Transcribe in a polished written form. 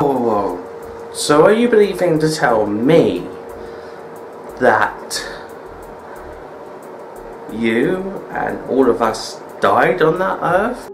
all along. So are you believing to tell me that you and all of us died on that earth?